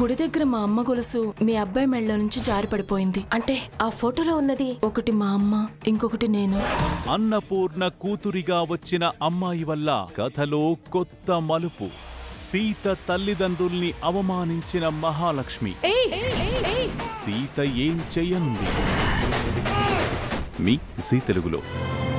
గుడి దగ్గర మా అమ్మ గొలుసు మీ అబ్బాయి మెళ్ళ నుంచి జారి పడిపోయింది. అంటే ఆ ఫోటోలో ఉన్నది ఒకటి మా అమ్మ, ఇంకొకటి నేను. అన్నపూర్ణ కూతురిగా వచ్చిన అమ్మాయి వల్ల కథలో కొత్త మలుపు. సీత తల్లిదండ్రుల్ని అవమానించిన మహాలక్ష్మి. సీత ఏం చేయనుంది? మీ జీ తెలుగులో.